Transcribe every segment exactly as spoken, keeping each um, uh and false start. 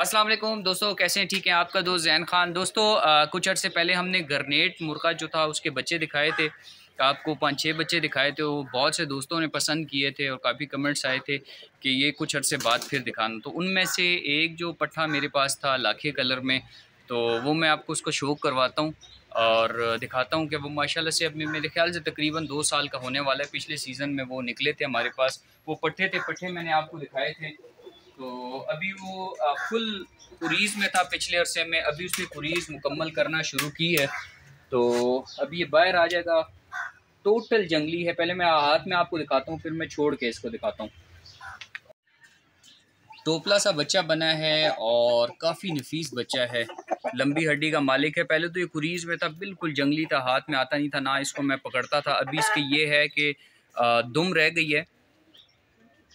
अस्सलाम वालेकुम दोस्तों, कैसे हैं? ठीक है, आपका दोस्त ज़ैन खान। दोस्तों आ, कुछ अर्से पहले हमने गर्नेट मुर्गा जो था उसके बच्चे दिखाए थे, आपको पाँच छः बच्चे दिखाए थे। वो बहुत से दोस्तों ने पसंद किए थे और काफ़ी कमेंट्स आए थे कि ये कुछ अर्से बाद फिर दिखाना। तो उनमें से एक जो पट्ठा मेरे पास था लाखे कलर में, तो वो मैं आपको उसको शो करवाता हूँ और दिखाता हूँ कि वो माशाल्लाह से अब मेरे ख्याल से तकरीबन दो साल का होने वाला है। पिछले सीज़न में वो निकले थे हमारे पास, वो पट्ठे थे। पट्ठे मैंने आपको दिखाए थे, तो अभी वो फुल कुरीज़ में था पिछले अरसे में। अभी उसने कुरीज़ मुकम्मल करना शुरू की है, तो अभी ये बाहर आ जाएगा। टोटल जंगली है। पहले मैं हाथ में आपको दिखाता हूँ, फिर मैं छोड़ के इसको दिखाता हूँ। टोपला सा बच्चा बना है और काफ़ी नफीस बच्चा है, लंबी हड्डी का मालिक है। पहले तो ये कुरीज़ में था, बिल्कुल जंगली था, हाथ में आता नहीं था, ना इसको मैं पकड़ता था। अभी इसके ये है कि दुम रह गई है,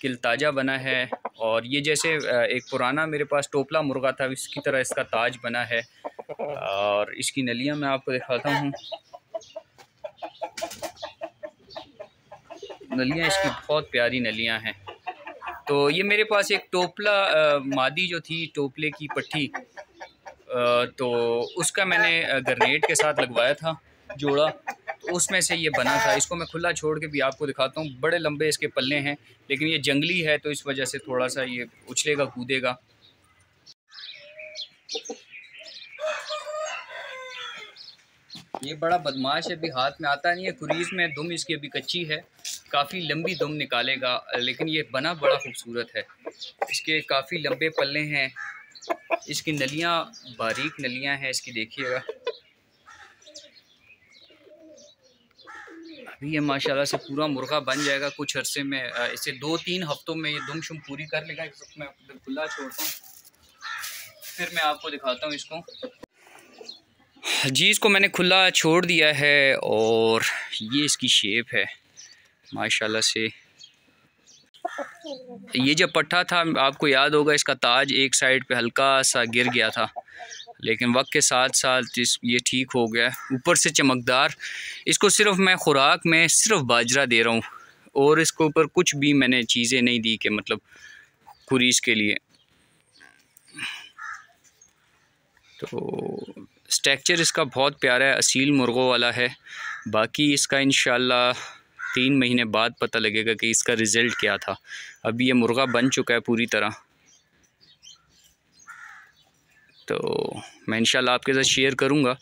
किल ताजा बना है। और ये जैसे एक पुराना मेरे पास टोपला मुर्गा था, इसकी तरह इसका ताज बना है। और इसकी नलियाँ मैं आपको दिखाता हूँ। नलियाँ इसकी बहुत प्यारी नलियाँ हैं। तो ये मेरे पास एक टोपला आ, मादी जो थी, टोपले की पट्टी, आ, तो उसका मैंने गर्नेट के साथ लगवाया था जोड़ा, तो उसमें से ये बना था। इसको मैं खुला छोड़ के भी आपको दिखाता हूँ। बड़े लंबे इसके पल्ले हैं, लेकिन ये जंगली है तो इस वजह से थोड़ा सा ये उछलेगा कूदेगा। ये बड़ा बदमाश है, अभी हाथ में आता नहीं है। कुरीज़ में दुम इसकी अभी कच्ची है, काफ़ी लंबी दुम निकालेगा, लेकिन ये बना बड़ा खूबसूरत है। इसके काफ़ी लंबे पल्ले हैं, इसकी नलियाँ बारीक नलियाँ हैं इसकी, देखिएगा। अभी ये माशाल्लाह से पूरा मुर्गा बन जाएगा कुछ अरसे में। इसे दो तीन हफ्तों में ये दुम शुम पूरी कर लेगा। इसको मैं खुला छोड़ता हूँ, फिर मैं आपको दिखाता हूँ इसको। जी, इसको मैंने खुला छोड़ दिया है और ये इसकी शेप है माशाल्लाह से। ये जब पट्ठा था आपको याद होगा, इसका ताज एक साइड पे हल्का सा गिर गया था, लेकिन वक्त के साथ साथ ये ठीक हो गया। ऊपर से चमकदार, इसको सिर्फ मैं ख़ुराक में सिर्फ बाजरा दे रहा हूँ और इसके ऊपर कुछ भी मैंने चीज़ें नहीं दी कि मतलब कुरीज़ के लिए। तो स्ट्रक्चर इसका बहुत प्यारा है, असील मुर्गों वाला है। बाकी इसका इंशाल्लाह तीन महीने बाद पता लगेगा कि इसका रिज़ल्ट क्या था। अभी ये मुर्गा बन चुका है पूरी तरह, तो मैं इंशाल्लाह आपके साथ शेयर करूँगा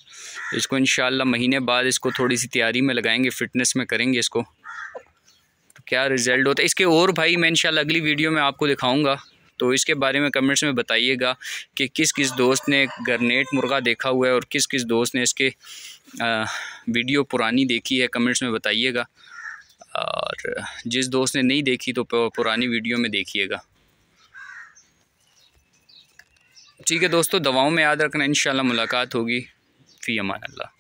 इसको। इंशाल्लाह महीने बाद इसको थोड़ी सी तैयारी में लगाएंगे, फ़िटनेस में करेंगे इसको, तो क्या रिज़ल्ट होता है इसके। और भाई मैं इंशाल्लाह अगली वीडियो में आपको दिखाऊँगा, तो इसके बारे में कमेंट्स में बताइएगा कि किस किस दोस्त ने गर्नेट मुर्गा देखा हुआ है और किस किस दोस्त ने इसके आ, वीडियो पुरानी देखी है। कमेंट्स में बताइएगा, और जिस दोस्त ने नहीं देखी तो पुरानी वीडियो में देखिएगा। ठीक है दोस्तों, दुआओं में याद रखना। इंशाल्लाह मुलाकात होगी। फ़ी अमान अल्लाह।